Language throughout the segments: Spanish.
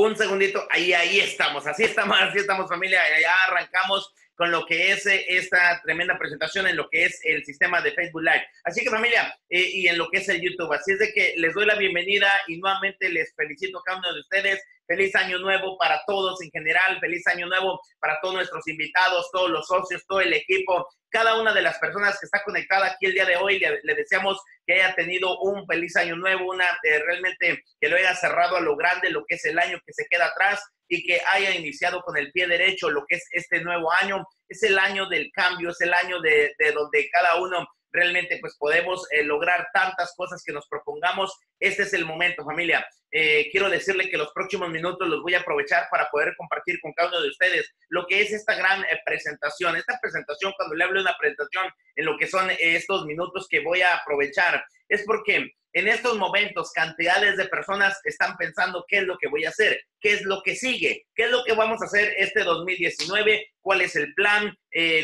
Un segundito, ahí estamos, así estamos familia, ya arrancamos con lo que es esta tremenda presentación en lo que es el sistema de Facebook Live. Así que familia, y en lo que es el YouTube, así es de que les doy la bienvenida y nuevamente les felicito a cada uno de ustedes. Feliz año nuevo para todos en general, feliz año nuevo para todos nuestros invitados, todos los socios, todo el equipo, cada una de las personas que está conectada aquí el día de hoy. Le deseamos que haya tenido un feliz año nuevo, realmente que lo haya cerrado a lo grande, lo que es el año que se queda atrás y que haya iniciado con el pie derecho lo que es este nuevo año. Es el año del cambio, es el año de donde cada uno realmente pues podemos lograr tantas cosas que nos propongamos. Este es el momento, familia. Quiero decirle que los próximos minutos los voy a aprovechar para poder compartir con cada uno de ustedes lo que es esta gran presentación. Esta presentación, cuando le hablo de una presentación, en lo que son estos minutos que voy a aprovechar, es porque en estos momentos cantidades de personas están pensando qué es lo que voy a hacer, qué es lo que sigue, qué es lo que vamos a hacer este 2019, cuál es el plan,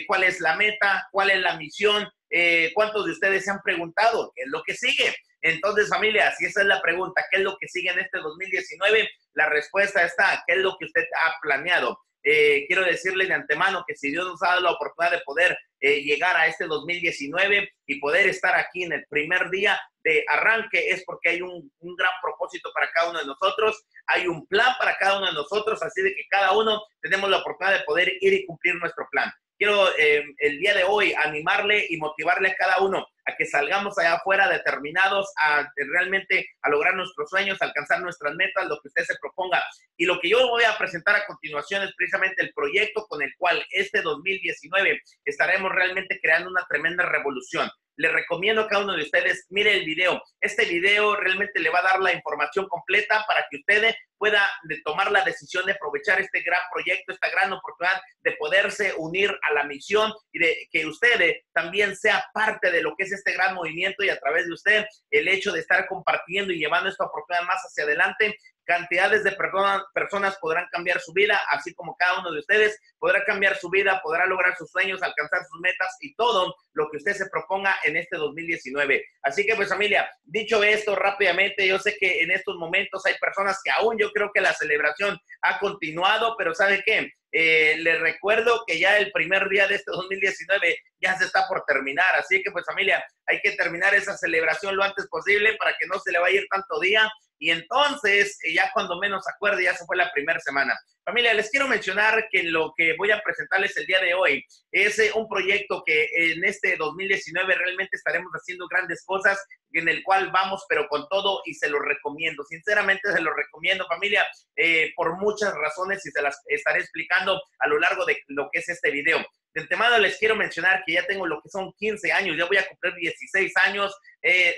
cuál es la meta, cuál es la misión. ¿Cuántos de ustedes se han preguntado qué es lo que sigue? Entonces, familia, si esa es la pregunta, ¿qué es lo que sigue en este 2019? La respuesta está, ¿qué es lo que usted ha planeado? Quiero decirle de antemano que si Dios nos ha dado la oportunidad de poder llegar a este 2019 y poder estar aquí en el primer día de arranque, es porque hay un gran propósito para cada uno de nosotros, hay un plan para cada uno de nosotros, así de que cada uno tenemos la oportunidad de poder ir y cumplir nuestro plan. Quiero el día de hoy animarle y motivarle a cada uno a que salgamos allá afuera determinados a realmente a lograr nuestros sueños, alcanzar nuestras metas, lo que usted se proponga. Y lo que yo voy a presentar a continuación es precisamente el proyecto con el cual este 2019 estaremos realmente creando una tremenda revolución. Les recomiendo a cada uno de ustedes, mire el video. Este video realmente le va a dar la información completa para que ustedes puedan tomar la decisión de aprovechar este gran proyecto, esta gran oportunidad de poderse unir a la misión y de que ustedes también sea parte de lo que es este gran movimiento, y a través de usted el hecho de estar compartiendo y llevando esta oportunidad más hacia adelante. Cantidades de personas podrán cambiar su vida, así como cada uno de ustedes podrá cambiar su vida, podrá lograr sus sueños, alcanzar sus metas y todo lo que usted se proponga en este 2019. Así que pues familia, dicho esto rápidamente, yo sé que en estos momentos hay personas que aún yo creo que la celebración ha continuado, pero ¿saben qué? Les recuerdo que ya el primer día de este 2019 ya se está por terminar, así que pues familia, hay que terminar esa celebración lo antes posible para que no se le vaya a ir tanto día. Y entonces, ya cuando menos acuerde, ya se fue la primera semana. Familia, les quiero mencionar que lo que voy a presentarles el día de hoy es un proyecto que en este 2019 realmente estaremos haciendo grandes cosas, en el cual vamos pero con todo, y se los recomiendo. Sinceramente se los recomiendo, familia, por muchas razones, y se las estaré explicando a lo largo de lo que es este video. De antemano les quiero mencionar que ya tengo lo que son 15 años, ya voy a cumplir 16 años,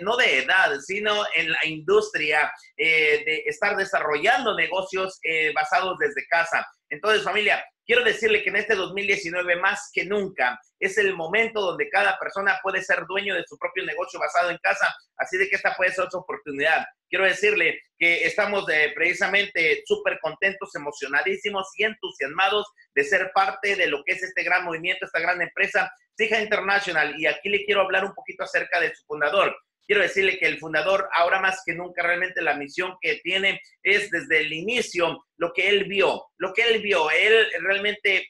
no de edad, sino en la industria de estar desarrollando negocios basados desde casa. Entonces, familia, quiero decirle que en este 2019 más que nunca es el momento donde cada persona puede ser dueño de su propio negocio basado en casa, así de que esta puede ser su oportunidad. Quiero decirle que estamos precisamente súper contentos, emocionadísimos y entusiasmados de ser parte de lo que es este gran movimiento, esta gran empresa, Zija International. Y aquí le quiero hablar un poquito acerca de su fundador. Quiero decirle que el fundador, ahora más que nunca, realmente la misión que tiene es desde el inicio lo que él vio. Lo que él vio, él realmente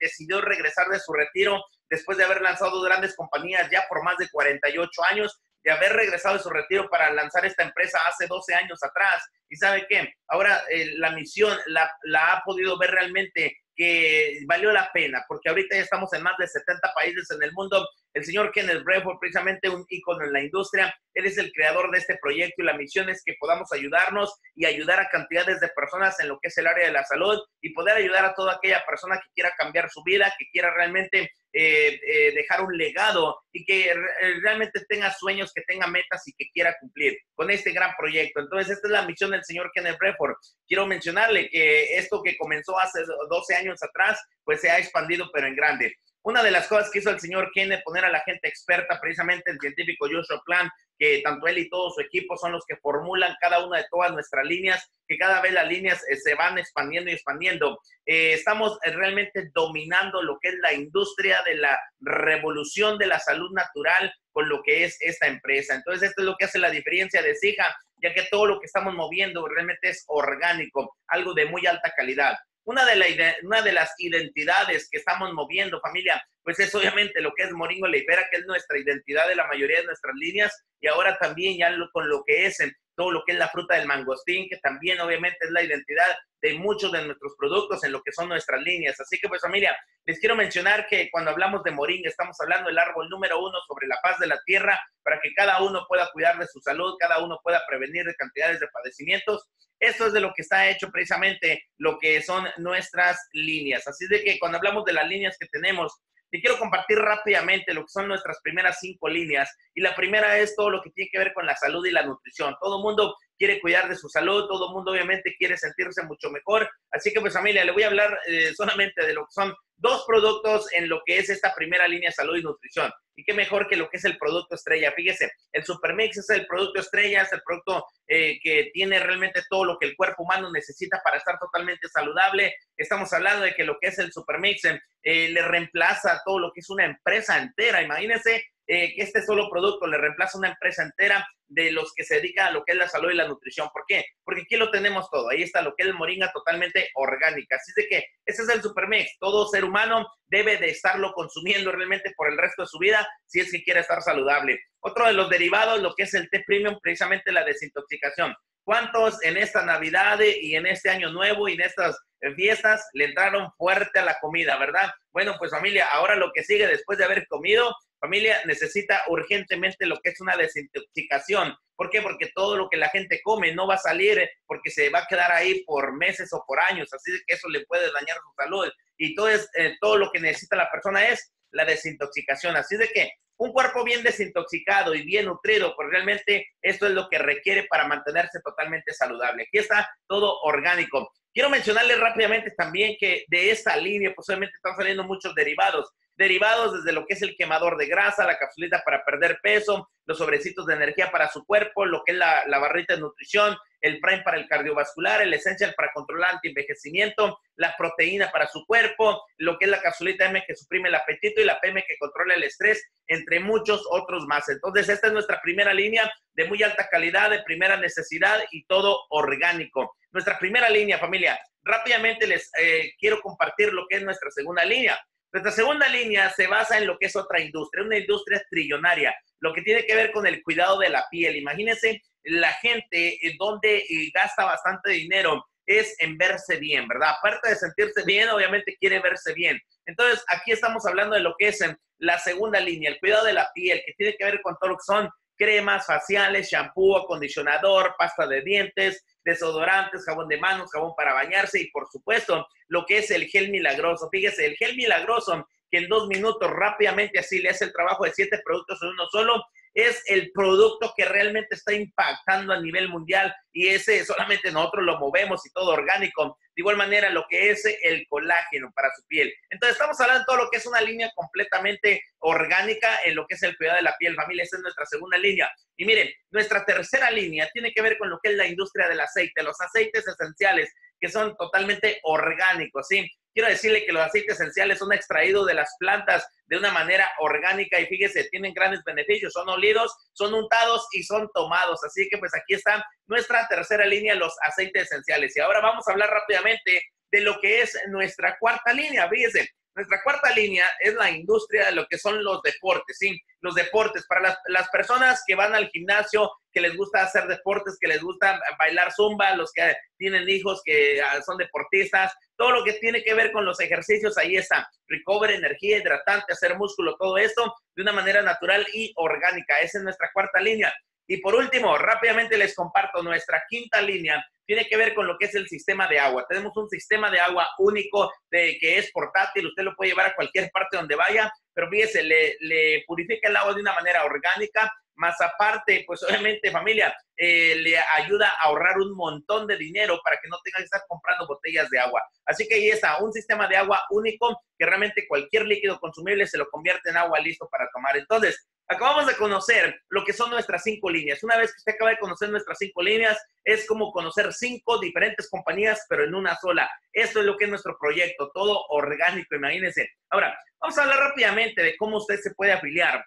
decidió regresar de su retiro después de haber lanzado grandes compañías ya por más de 48 años, de haber regresado de su retiro para lanzar esta empresa hace 12 años atrás. ¿Y sabe qué? Ahora la misión la ha podido ver realmente que valió la pena, porque ahorita ya estamos en más de 70 países en el mundo. El señor Kenneth Bradford, precisamente un ícono en la industria, él es el creador de este proyecto, y la misión es que podamos ayudarnos y ayudar a cantidades de personas en lo que es el área de la salud, y poder ayudar a toda aquella persona que quiera cambiar su vida, que quiera realmente dejar un legado, y que realmente tenga sueños, que tenga metas y que quiera cumplir con este gran proyecto. Entonces, esta es la misión del señor Kenneth Bradford. Quiero mencionarle que esto que comenzó hace 12 años atrás, pues se ha expandido, pero en grande. Una de las cosas que hizo el señor Kenneth, poner a la gente experta, precisamente el científico Joshua Plan, que tanto él y todo su equipo son los que formulan cada una de todas nuestras líneas, que cada vez las líneas se van expandiendo y expandiendo. Estamos realmente dominando lo que es la industria de la revolución de la salud natural con lo que es esta empresa. Entonces, esto es lo que hace la diferencia de Zija. ya que todo lo que estamos moviendo realmente es orgánico, algo de muy alta calidad. Una de las identidades que estamos moviendo, familia, pues es obviamente lo que es moringa leifera, que es nuestra identidad de la mayoría de nuestras líneas, y ahora también ya con lo que es todo lo que es la fruta del mangostín, que también obviamente es la identidad de muchos de nuestros productos en lo que son nuestras líneas. Así que pues familia, les quiero mencionar que cuando hablamos de moringa estamos hablando del árbol número 1 sobre la paz de la tierra, para que cada uno pueda cuidar de su salud, cada uno pueda prevenir de cantidades de padecimientos. Esto es de lo que está hecho precisamente lo que son nuestras líneas. Así de que cuando hablamos de las líneas que tenemos, te quiero compartir rápidamente lo que son nuestras primeras 5 líneas. Y la primera es todo lo que tiene que ver con la salud y la nutrición. Todo mundo quiere cuidar de su salud, todo mundo obviamente quiere sentirse mucho mejor. Así que pues familia, le voy a hablar solamente de lo que son 2 productos en lo que es esta primera línea salud y nutrición. Y qué mejor que lo que es el producto estrella. Fíjese, el Supermix es el producto estrella, es el producto que tiene realmente todo lo que el cuerpo humano necesita para estar totalmente saludable. Estamos hablando de que lo que es el Supermix le reemplaza todo lo que es una empresa entera. Imagínense que este solo producto le reemplaza una empresa entera de los que se dedican a lo que es la salud y la nutrición. ¿Por qué? Porque aquí lo tenemos todo. Ahí está lo que es moringa totalmente orgánica. Así de que ese es el Supermix. Todo ser humano debe de estarlo consumiendo realmente por el resto de su vida si es que quiere estar saludable. Otro de los derivados, lo que es el té premium, precisamente la desintoxicación. ¿Cuántos en esta Navidad y en este Año Nuevo y en estas fiestas le entraron fuerte a la comida, verdad? Bueno, pues familia, ahora lo que sigue después de haber comido, familia, necesita urgentemente lo que es una desintoxicación. ¿Por qué? Porque todo lo que la gente come no va a salir porque se va a quedar ahí por meses o por años. Así que eso le puede dañar su salud. Y todo lo que necesita la persona es la desintoxicación. Así de que un cuerpo bien desintoxicado y bien nutrido, pues realmente esto es lo que requiere para mantenerse totalmente saludable. Aquí está todo orgánico. Quiero mencionarles rápidamente también que de esta línea, pues obviamente están saliendo muchos derivados. Derivados desde lo que es el quemador de grasa, la capsulita para perder peso, los sobrecitos de energía para su cuerpo, lo que es la barrita de nutrición, el prime para el cardiovascular, el essential para controlar antienvejecimiento, la proteína para su cuerpo, lo que es la capsulita M que suprime el apetito y la PM que controla el estrés, entre muchos otros más. Entonces, esta es nuestra primera línea de muy alta calidad, de primera necesidad y todo orgánico. Nuestra primera línea, familia. Rápidamente les quiero compartir lo que es nuestra segunda línea. Nuestra segunda línea se basa en lo que es otra industria, una industria trillonaria, lo que tiene que ver con el cuidado de la piel. Imagínense la gente donde gasta bastante dinero es en verse bien, ¿verdad? Aparte de sentirse bien, obviamente quiere verse bien. Entonces, aquí estamos hablando de lo que es la segunda línea, el cuidado de la piel, que tiene que ver con todo lo que son cremas faciales, shampoo, acondicionador, pasta de dientes, desodorantes, jabón de manos, jabón para bañarse y, por supuesto, lo que es el gel milagroso. Fíjese, el gel milagroso, que en 2 minutos rápidamente así le hace el trabajo de 7 productos en uno solo, es el producto que realmente está impactando a nivel mundial y ese solamente nosotros lo movemos y todo orgánico. De igual manera, lo que es el colágeno para su piel. Entonces, estamos hablando de todo lo que es una línea completamente orgánica en lo que es el cuidado de la piel, familia. Esa es nuestra segunda línea. Y miren, nuestra tercera línea tiene que ver con lo que es la industria del aceite, los aceites esenciales que son totalmente orgánicos, ¿sí? Quiero decirle que los aceites esenciales son extraídos de las plantas de una manera orgánica y fíjese, tienen grandes beneficios, son olidos, son untados y son tomados. Así que pues aquí está nuestra tercera línea, los aceites esenciales. Y ahora vamos a hablar rápidamente de lo que es nuestra cuarta línea. Fíjese, nuestra cuarta línea es la industria de lo que son los deportes, ¿sí? Los deportes para las personas que van al gimnasio, que les gusta hacer deportes, que les gusta bailar zumba, los que tienen hijos que son deportistas, todo lo que tiene que ver con los ejercicios, ahí está. Recover, energía, hidratante, hacer músculo, todo esto de una manera natural y orgánica. Esa es nuestra cuarta línea. Y por último, rápidamente les comparto nuestra quinta línea. Tiene que ver con lo que es el sistema de agua. Tenemos un sistema de agua único que es portátil. Usted lo puede llevar a cualquier parte donde vaya. Pero fíjese, le purifica el agua de una manera orgánica. Más aparte, pues obviamente, familia, le ayuda a ahorrar un montón de dinero para que no tenga que estar comprando botellas de agua. Así que ahí está, un sistema de agua único que realmente cualquier líquido consumible se lo convierte en agua listo para tomar. Entonces, acabamos de conocer lo que son nuestras 5 líneas. Una vez que usted acaba de conocer nuestras 5 líneas, es como conocer 5 diferentes compañías, pero en una sola. Esto es lo que es nuestro proyecto, todo orgánico, imagínense. Ahora, vamos a hablar rápidamente de cómo usted se puede afiliar.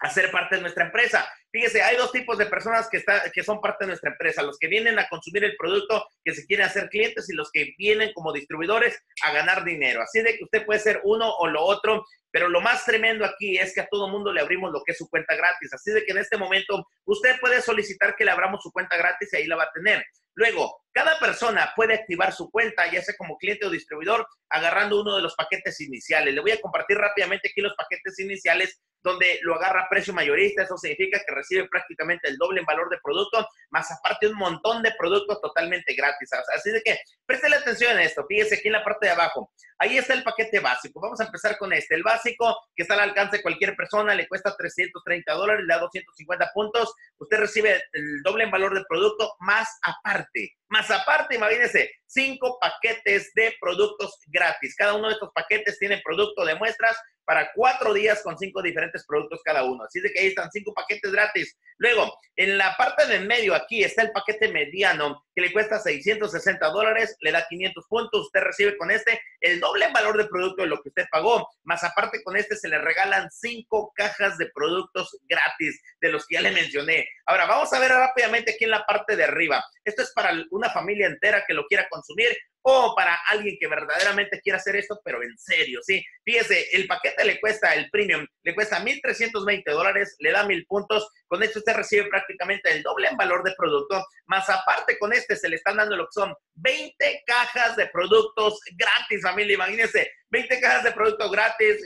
a ser parte de nuestra empresa. Fíjese, hay dos tipos de personas que son parte de nuestra empresa. Los que vienen a consumir el producto, que se quieren hacer clientes, y los que vienen como distribuidores a ganar dinero. Así de que usted puede ser uno o lo otro, pero lo más tremendo aquí es que a todo mundo le abrimos lo que es su cuenta gratis. Así de que en este momento usted puede solicitar que le abramos su cuenta gratis y ahí la va a tener. Luego, cada persona puede activar su cuenta, ya sea como cliente o distribuidor, agarrando uno de los paquetes iniciales. Le voy a compartir rápidamente aquí los paquetes iniciales, donde lo agarra a precio mayorista. Eso significa que recibe prácticamente el doble en valor de producto, más aparte un montón de productos totalmente gratis. Así de que, préstele atención a esto. Fíjese aquí en la parte de abajo. Ahí está el paquete básico. Vamos a empezar con este. El básico, que está al alcance de cualquier persona, le cuesta $330, le da 250 puntos. Usted recibe el doble en valor de producto, más aparte, imagínense, 5 paquetes de productos gratis. Cada uno de estos paquetes tiene producto de muestras para 4 días con 5 diferentes productos cada uno. Así de que ahí están 5 paquetes gratis. Luego, en la parte de en medio aquí está el paquete mediano, que le cuesta $660, le da 500 puntos. Usted recibe con este el doble en valor de producto de lo que usted pagó. Más aparte con este se le regalan 5 cajas de productos gratis, de los que ya le mencioné. Ahora, vamos a ver rápidamente aquí en la parte de arriba. Esto es para una familia entera que lo quiera consumir, o para alguien que verdaderamente quiera hacer esto, pero en serio, ¿sí? Fíjese, el paquete le cuesta, el premium, le cuesta $1,320, le da 1,000 puntos. Con esto usted recibe prácticamente el doble en valor de producto. Más aparte con este se le están dando lo que son 20 cajas de productos gratis, familia. Imagínense, 20 cajas de productos gratis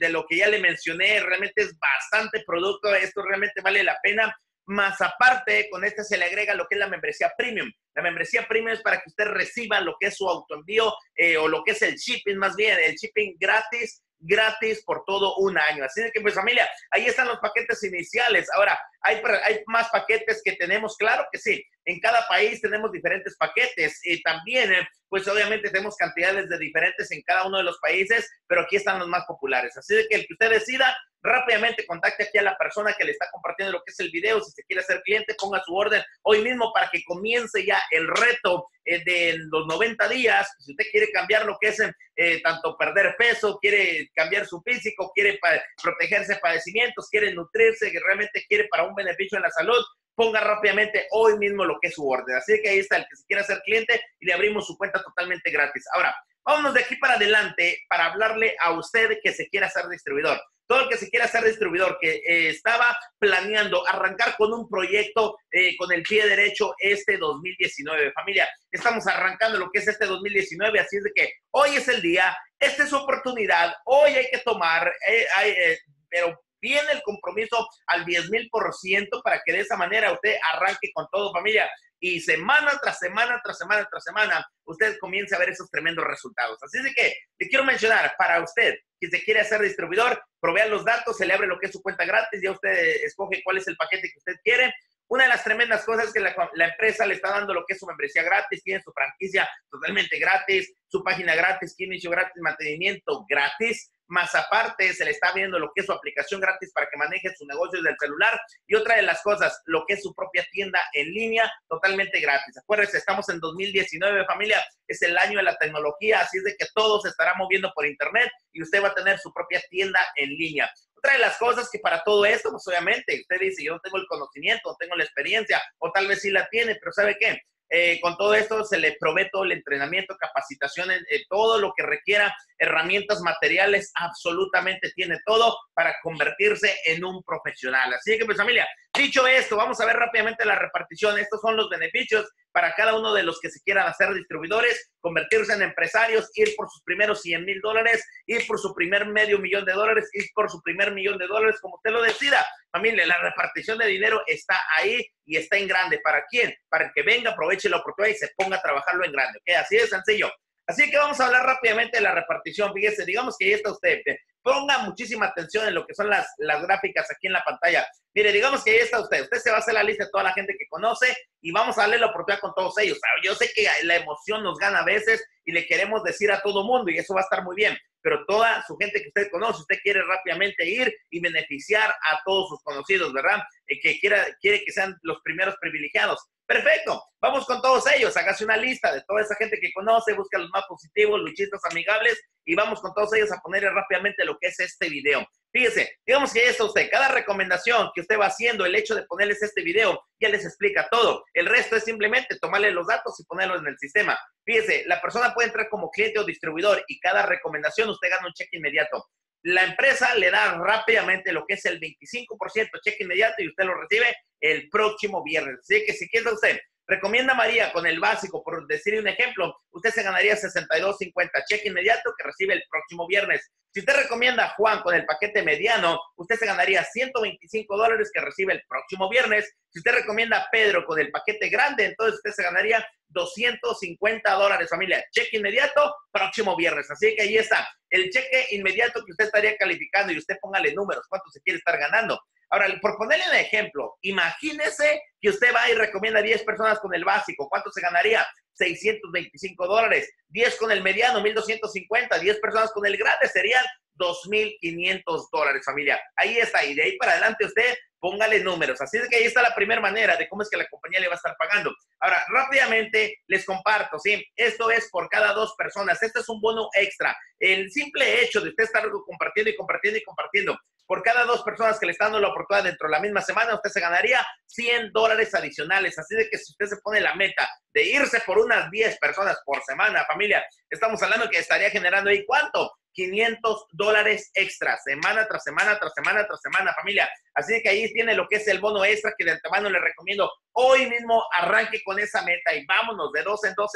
de lo que ya le mencioné. Realmente es bastante producto. Esto realmente vale la pena. Más aparte, con este se le agrega lo que es la membresía premium. La membresía premium es para que usted reciba lo que es su autoenvío o lo que es el shipping, más bien, el shipping gratis por todo un año. Así que, pues, familia, ahí están los paquetes iniciales. Ahora, ¿hay más paquetes que tenemos? Claro que sí. En cada país tenemos diferentes paquetes y también, pues, obviamente tenemos cantidades de diferentes en cada uno de los países, pero aquí están los más populares. Así que el que usted decida, rápidamente contacte aquí a la persona que le está compartiendo lo que es el video. Si se quiere hacer cliente, ponga su orden hoy mismo para que comience ya el reto de los 90 días. Si usted quiere cambiar lo que es tanto perder peso, quiere cambiar su físico, quiere protegerse de padecimientos, quiere nutrirse, que realmente quiere para un beneficio en la salud, ponga rápidamente hoy mismo lo que es su orden. Así que ahí está el que se quiere hacer cliente y le abrimos su cuenta totalmente gratis. Ahora, vámonos de aquí para adelante para hablarle a usted que se quiera hacer distribuidor. Todo el que se quiera hacer distribuidor, que estaba planeando arrancar con un proyecto con el pie derecho este 2019. Familia, estamos arrancando lo que es este 2019, así es de que hoy es el día, esta es su oportunidad, hoy hay que tomar, pero viene el compromiso al 10,000% para que de esa manera usted arranque con todo, familia. Y semana tras semana, ustedes comiencen a ver esos tremendos resultados. Así de que, le quiero mencionar, para usted, que se quiere hacer distribuidor, provea los datos, se le abre lo que es su cuenta gratis, ya usted escoge cuál es el paquete que usted quiere. Una de las tremendas cosas es que la empresa le está dando lo que es su membresía gratis, tiene su franquicia totalmente gratis, su página gratis, inicio gratis, mantenimiento gratis. Más aparte, se le está viendo lo que es su aplicación gratis para que maneje su negocio del celular. Y otra de las cosas, lo que es su propia tienda en línea, totalmente gratis. Acuérdense, estamos en 2019, familia. Es el año de la tecnología, así es de que todo se estará moviendo por internet y usted va a tener su propia tienda en línea. Otra de las cosas que para todo esto, pues obviamente, usted dice, yo no tengo el conocimiento, no tengo la experiencia, o tal vez sí la tiene, pero ¿sabe qué? Con todo esto se le provee todo el entrenamiento, capacitaciones, todo lo que requiera, herramientas, materiales, absolutamente tiene todo para convertirse en un profesional. Así que, pues, familia, dicho esto, vamos a ver rápidamente la repartición. Estos son los beneficios para cada uno de los que se quieran hacer distribuidores, convertirse en empresarios, ir por sus primeros $100,000, ir por su primer $500,000, ir por su primer $1,000,000, como usted lo decida. Familia, la repartición de dinero está ahí y está en grande. ¿Para quién? Para el que venga, aproveche la oportunidad y se ponga a trabajarlo en grande. ¿Okay? Así de sencillo. Así que vamos a hablar rápidamente de la repartición. Fíjese, digamos que ahí está usted. Ponga muchísima atención en lo que son las gráficas aquí en la pantalla. Mire, digamos que ahí está usted. Usted se va a hacer la lista de toda la gente que conoce y vamos a darle la oportunidad con todos ellos. Yo sé que la emoción nos gana a veces y le queremos decir a todo mundo y eso va a estar muy bien. Pero toda su gente que usted conoce, usted quiere rápidamente ir y beneficiar a todos sus conocidos, ¿verdad? Que quiere que sean los primeros privilegiados. Perfecto, vamos con todos ellos, hágase una lista de toda esa gente que conoce, busca los más positivos, luchistas amigables y vamos con todos ellos a ponerle rápidamente lo que es este video. Fíjese, digamos que ya está usted. Cada recomendación que usted va haciendo, el hecho de ponerles este video, ya les explica todo. El resto es simplemente tomarle los datos y ponerlos en el sistema. Fíjese, la persona puede entrar como cliente o distribuidor y cada recomendación usted gana un cheque inmediato. La empresa le da rápidamente lo que es el 25% cheque inmediato y usted lo recibe el próximo viernes. Así que si quiere usted, recomienda a María con el básico, por decir un ejemplo, usted se ganaría $62.50 cheque inmediato que recibe el próximo viernes. Si usted recomienda a Juan con el paquete mediano, usted se ganaría $125 que recibe el próximo viernes. Si usted recomienda a Pedro con el paquete grande, entonces usted se ganaría $250, familia. Cheque inmediato, próximo viernes. Así que ahí está. El cheque inmediato que usted estaría calificando y usted póngale números, cuánto se quiere estar ganando. Ahora, por ponerle un ejemplo, imagínese que usted va y recomienda a 10 personas con el básico. ¿Cuánto se ganaría? $625. 10 con el mediano, 1,250. 10 personas con el grande serían $2,500, familia. Ahí está. Y de ahí para adelante usted póngale números. Así que ahí está la primera manera de cómo es que la compañía le va a estar pagando. Ahora, rápidamente les comparto, ¿sí? Esto es por cada 2 personas. Este es un bono extra. El simple hecho de usted estar compartiendo y compartiendo y compartiendo. Por cada 2 personas que le están dando la oportunidad dentro de la misma semana, usted se ganaría $100 adicionales. Así de que si usted se pone la meta de irse por unas 10 personas por semana, familia, estamos hablando que estaría generando ahí, ¿cuánto? $500 extra, semana tras semana, tras semana, tras semana, familia. Así que ahí tiene lo que es el bono extra que de antemano le recomiendo. Hoy mismo arranque con esa meta y vámonos de 2 en 2,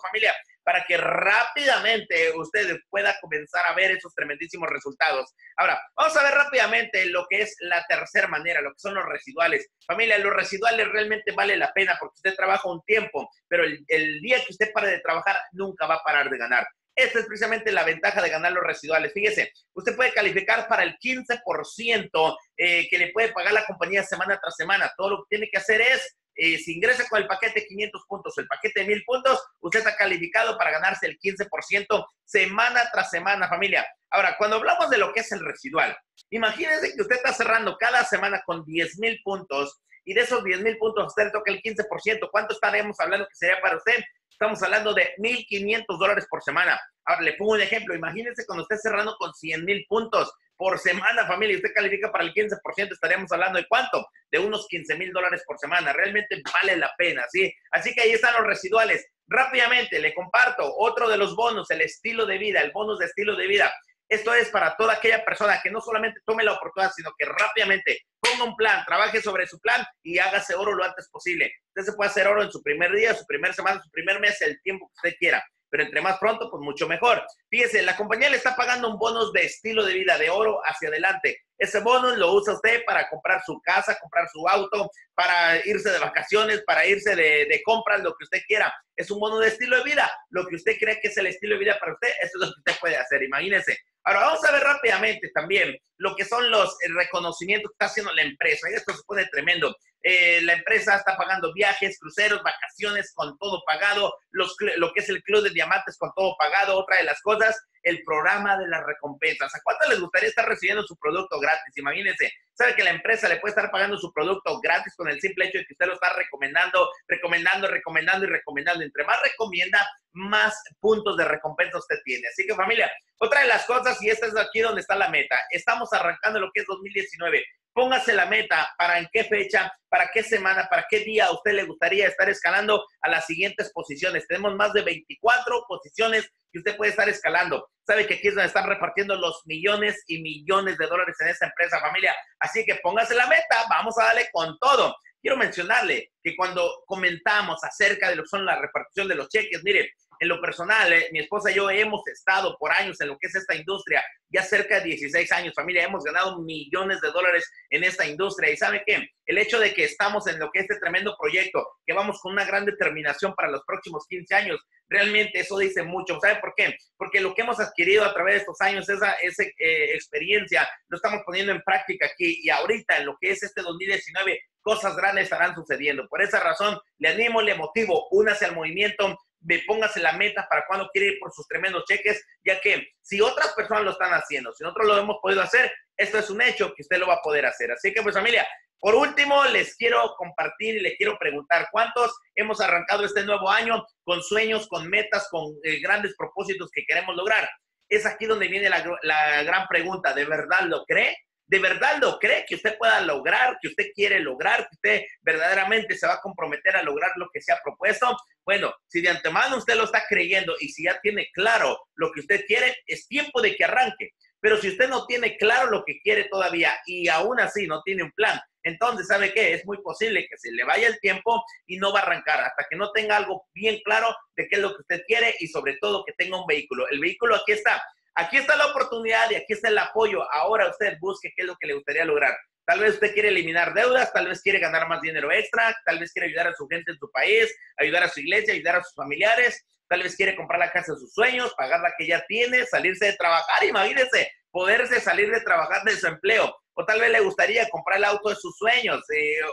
familia, para que rápidamente usted pueda comenzar a ver esos tremendísimos resultados. Ahora, vamos a ver rápidamente lo que es la tercera manera, lo que son los residuales. Familia, los residuales realmente vale la pena porque usted trabaja un tiempo, pero el día que usted pare de trabajar nunca va a parar de ganar. Esta es precisamente la ventaja de ganar los residuales. Fíjese, usted puede calificar para el 15% que le puede pagar la compañía semana tras semana. Todo lo que tiene que hacer es, si ingresa con el paquete 500 puntos, el paquete de 1000 puntos, usted está calificado para ganarse el 15% semana tras semana, familia. Ahora, cuando hablamos de lo que es el residual, imagínense que usted está cerrando cada semana con 10,000 puntos y de esos 10,000 puntos usted le toca el 15%. ¿Cuánto estaremos hablando que sería para usted? Estamos hablando de $1,500 por semana. Ahora, le pongo un ejemplo. Imagínense cuando esté cerrando con 100,000 puntos por semana, familia. Usted califica para el 15%. Estaríamos hablando de ¿cuánto? De unos $15,000 por semana. Realmente vale la pena, ¿sí? Así que ahí están los residuales. Rápidamente, le comparto otro de los bonos, el estilo de vida, el bonus de estilo de vida. Esto es para toda aquella persona que no solamente tome la oportunidad, sino que rápidamente ponga un plan, trabaje sobre su plan y hágase oro lo antes posible. Usted se puede hacer oro en su primer día, su primera semana, su primer mes, el tiempo que usted quiera. Pero entre más pronto, pues mucho mejor. Fíjese, la compañía le está pagando un bonus de estilo de vida, de oro hacia adelante. Ese bonus lo usa usted para comprar su casa, comprar su auto, para irse de vacaciones, para irse de compras, lo que usted quiera. Es un bonus de estilo de vida. Lo que usted cree que es el estilo de vida para usted, eso es lo que usted puede hacer, imagínense. Ahora, vamos a ver rápidamente también lo que son los reconocimientos que está haciendo la empresa. Y esto se pone tremendo. La empresa está pagando viajes, cruceros, vacaciones con todo pagado, lo que es el Club de Diamantes con todo pagado. Otra de las cosas, el programa de las recompensas. ¿A cuánto les gustaría estar recibiendo su producto gratis? Imagínense, sabe que la empresa le puede estar pagando su producto gratis con el simple hecho de que usted lo está recomendando y recomendando. Entre más recomienda, más puntos de recompensa usted tiene. Así que, familia, otra de las cosas, y esta es aquí donde está la meta. Estamos arrancando lo que es 2019. Póngase la meta para en qué fecha, para qué semana, para qué día a usted le gustaría estar escalando a las siguientes posiciones. Tenemos más de 24 posiciones que usted puede estar escalando. Sabe que aquí es donde están repartiendo los millones y millones de dólares en esta empresa, familia. Así que póngase la meta, vamos a darle con todo. Quiero mencionarle que cuando comentamos acerca de lo que son la repartición de los cheques, mire, en lo personal, mi esposa y yo hemos estado por años en lo que es esta industria, ya cerca de 16 años, familia, hemos ganado millones de dólares en esta industria. ¿Y sabe qué? El hecho de que estamos en lo que es este tremendo proyecto, que vamos con una gran determinación para los próximos 15 años, realmente eso dice mucho. ¿Sabe por qué? Porque lo que hemos adquirido a través de estos años, esa experiencia, lo estamos poniendo en práctica aquí y ahorita en lo que es este 2019, cosas grandes estarán sucediendo. Por esa razón, le animo, le motivo, únase al movimiento, póngase la meta para cuando quiere ir por sus tremendos cheques, ya que si otras personas lo están haciendo, si nosotros lo hemos podido hacer, esto es un hecho que usted lo va a poder hacer. Así que, pues, familia, por último, les quiero compartir y les quiero preguntar cuántos hemos arrancado este nuevo año con sueños, con metas, con grandes propósitos que queremos lograr. es aquí donde viene la gran pregunta. ¿De verdad lo cree? ¿De verdad lo cree que usted pueda lograr, que usted quiere lograr, que usted verdaderamente se va a comprometer a lograr lo que se ha propuesto? Bueno, si de antemano usted lo está creyendo y si ya tiene claro lo que usted quiere, es tiempo de que arranque. Pero si usted no tiene claro lo que quiere todavía y aún así no tiene un plan, entonces, ¿sabe qué? Es muy posible que se le vaya el tiempo y no va a arrancar hasta que no tenga algo bien claro de qué es lo que usted quiere y sobre todo que tenga un vehículo. El vehículo aquí está. Aquí está la oportunidad y aquí está el apoyo. Ahora usted busque qué es lo que le gustaría lograr. Tal vez usted quiere eliminar deudas, tal vez quiere ganar más dinero extra, tal vez quiere ayudar a su gente en su país, ayudar a su iglesia, ayudar a sus familiares, tal vez quiere comprar la casa de sus sueños, pagar la que ya tiene, salirse de trabajar. Imagínese, poderse salir de trabajar de su empleo. O tal vez le gustaría comprar el auto de sus sueños,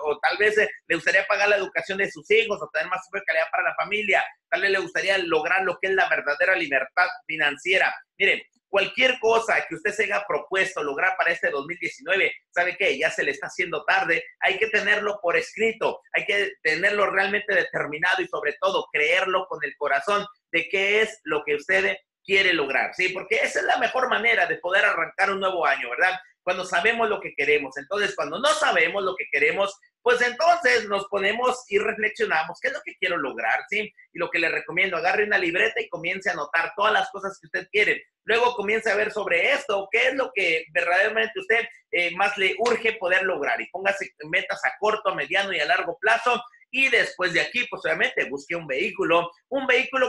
o tal vez le gustaría pagar la educación de sus hijos, o tener más calidad para la familia. Tal vez le gustaría lograr lo que es la verdadera libertad financiera. Miren, cualquier cosa que usted se haya propuesto lograr para este 2019, ¿sabe qué? Ya se le está haciendo tarde. Hay que tenerlo por escrito, hay que tenerlo realmente determinado y sobre todo creerlo con el corazón de qué es lo que usted quiere lograr, ¿sí? Porque esa es la mejor manera de poder arrancar un nuevo año, ¿verdad? Cuando sabemos lo que queremos. Entonces, cuando no sabemos lo que queremos, pues entonces nos ponemos y reflexionamos, ¿qué es lo que quiero lograr? ¿Sí? Y lo que le recomiendo, agarre una libreta y comience a anotar todas las cosas que usted quiere. Luego comience a ver sobre esto, qué es lo que verdaderamente usted más le urge poder lograr. Y póngase metas a corto, mediano y a largo plazo. Y después de aquí, pues obviamente busque un vehículo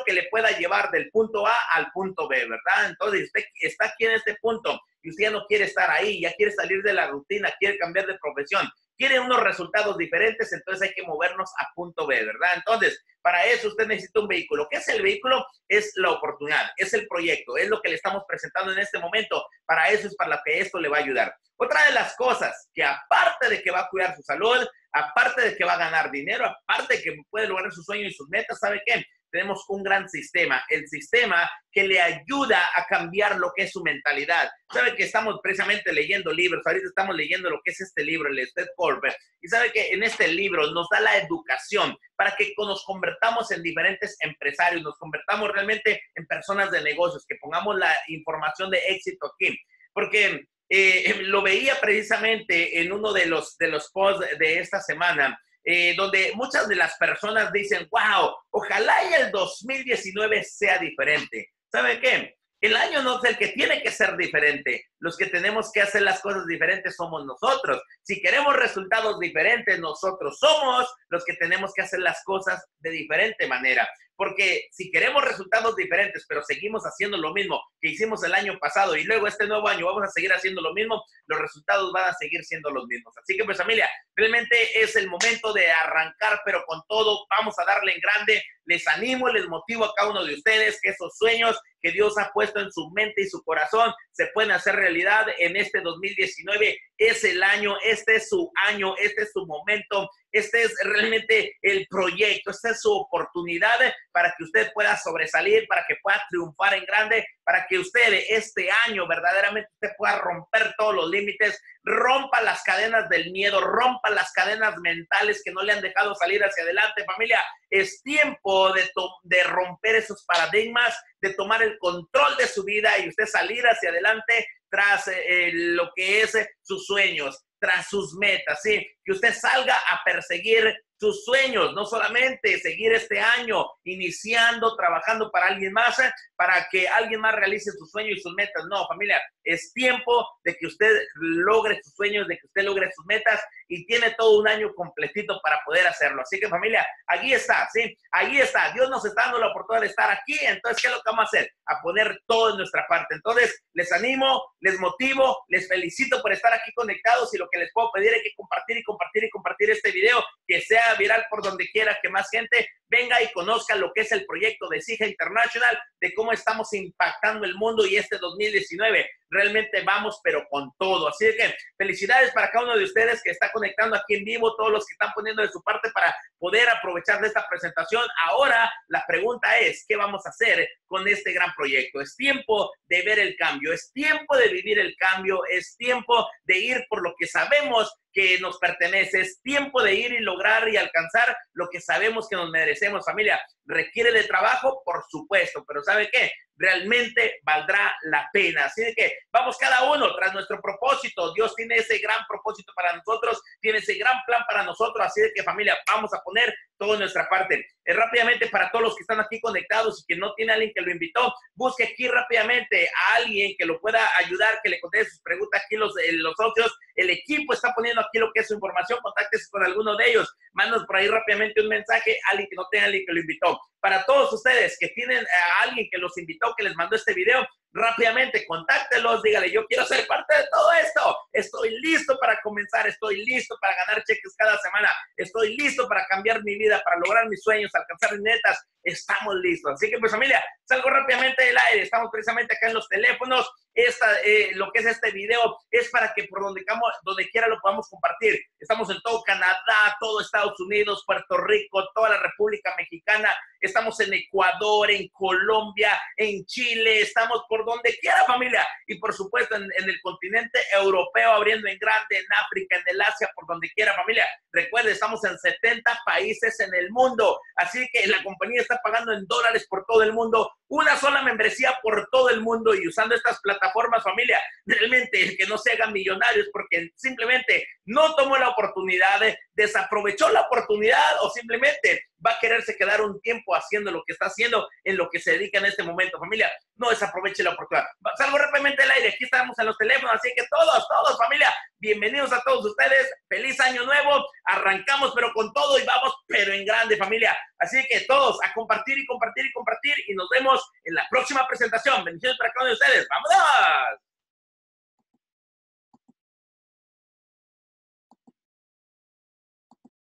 que le pueda llevar del punto A al punto B, ¿verdad? Entonces, usted está aquí en este punto y usted ya no quiere estar ahí, ya quiere salir de la rutina, quiere cambiar de profesión, quiere unos resultados diferentes, entonces hay que movernos a punto B, ¿verdad? Entonces, para eso usted necesita un vehículo. ¿Qué es el vehículo? Es la oportunidad, es el proyecto, es lo que le estamos presentando en este momento. Para eso es para lo que esto le va a ayudar. Otra de las cosas que aparte de que va a cuidar su salud, aparte de que va a ganar dinero, aparte de que puede lograr sus sueños y sus metas, ¿sabe qué? Tenemos un gran sistema, el sistema que le ayuda a cambiar lo que es su mentalidad. ¿Sabe que estamos precisamente leyendo libros? Ahorita estamos leyendo lo que es este libro, el Steph Colbert. Y sabe que en este libro nos da la educación para que nos convertamos en diferentes empresarios, nos convertamos realmente en personas de negocios, que pongamos la información de éxito aquí. Porque lo veía precisamente en uno de los posts de esta semana, donde muchas de las personas dicen, wow, ojalá y el 2019 sea diferente. ¿Sabe qué? El año no es el que tiene que ser diferente. Los que tenemos que hacer las cosas diferentes somos nosotros. Si queremos resultados diferentes, nosotros somos los que tenemos que hacer las cosas de diferente manera. Porque si queremos resultados diferentes, pero seguimos haciendo lo mismo que hicimos el año pasado y luego este nuevo año vamos a seguir haciendo lo mismo, los resultados van a seguir siendo los mismos. Así que pues familia, realmente es el momento de arrancar, pero con todo vamos a darle en grande. Les animo, les motivo a cada uno de ustedes que esos sueños que Dios ha puesto en su mente y su corazón se pueden hacer realidad en este 2019. Es el año, este es su momento, este es realmente el proyecto, esta es su oportunidad para que usted pueda sobresalir, para que pueda triunfar en grande, para que usted este año verdaderamente usted pueda romper todos los límites, rompa las cadenas del miedo, rompa las cadenas mentales que no le han dejado salir hacia adelante, familia. Es tiempo de romper esos paradigmas, de tomar el control de su vida y usted salir hacia adelante tras lo que es sus sueños, tras sus metas, ¿sí? Que usted salga a perseguir sus sueños, no solamente seguir este año iniciando, trabajando para alguien más, para que alguien más realice sus sueños y sus metas. No, familia, es tiempo de que usted logre sus sueños, de que usted logre sus metas y tiene todo un año completito para poder hacerlo. Así que familia, aquí está, ¿sí? Ahí está. Dios nos está dando la oportunidad de estar aquí. Entonces, ¿qué es lo que vamos a hacer? A poner todo en nuestra parte. Entonces, les animo, les motivo, les felicito por estar aquí conectados y lo que les puedo pedir es que compartir y compartir y compartir este video, que sea viral por donde quiera, que más gente venga y conozca lo que es el proyecto de Zija International, de cómo estamos impactando el mundo y este 2019 realmente vamos pero con todo. Así que felicidades para cada uno de ustedes que está conectando aquí en vivo, todos los que están poniendo de su parte para poder aprovechar de esta presentación. Ahora la pregunta es, ¿qué vamos a hacer con este gran proyecto? Es tiempo de ver el cambio, es tiempo de vivir el cambio, es tiempo de ir por lo que sabemos que nos pertenece, es tiempo de ir y lograr y alcanzar lo que sabemos que nos merecemos. Familia, requiere de trabajo, por supuesto, pero ¿sabe qué? realmente valdrá la pena. Así que vamos cada uno tras nuestro propósito. Dios tiene ese gran propósito para nosotros, tiene ese gran plan para nosotros. Así que, familia, vamos a poner toda nuestra parte. Rápidamente, para todos los que están aquí conectados y que no tiene alguien que lo invitó, busque aquí rápidamente a alguien que lo pueda ayudar, que le conteste sus preguntas. Aquí los socios, el equipo está poniendo aquí lo que es su información. Contáctese con alguno de ellos. Mándanos por ahí rápidamente un mensaje a alguien que no tenga alguien que lo invitó. Para todos ustedes que tienen a alguien que los invitó, que les mandó este video, rápidamente contáctelos, dígale: yo quiero ser parte de todo esto, estoy listo para comenzar, estoy listo para ganar cheques cada semana, estoy listo para cambiar mi vida, para lograr mis sueños, alcanzar mis metas, estamos listos. Así que, pues, familia, salgo rápidamente del aire, estamos precisamente acá en los teléfonos. Lo que es este video es para que por donde quiera lo podamos compartir. Estamos en todo Canadá, todo Estados Unidos, Puerto Rico, toda la República Mexicana. Estamos en Ecuador, en Colombia, en Chile. Estamos por donde quiera, familia. Y por supuesto en el continente europeo, abriendo en grande, en África, en el Asia, por donde quiera, familia. Recuerde, estamos en 70 países en el mundo. Así que la compañía está pagando en dólares por todo el mundo. Una sola membresía por todo el mundo, y usando estas plataformas, familia, realmente el que no se hagan millonarios porque simplemente no tomó la oportunidad, desaprovechó la oportunidad, o simplemente va a quererse quedar un tiempo haciendo lo que está haciendo, en lo que se dedica en este momento, familia. No desaproveche la oportunidad. Salgo rápidamente del aire, aquí estamos en los teléfonos, así que todos, familia, bienvenidos a todos ustedes, feliz año nuevo, arrancamos pero con todo y vamos pero en grande, familia. Así que todos a compartir y compartir y compartir, y nos vemos en la próxima presentación. Bendiciones para cada uno de ustedes, ¡vámonos!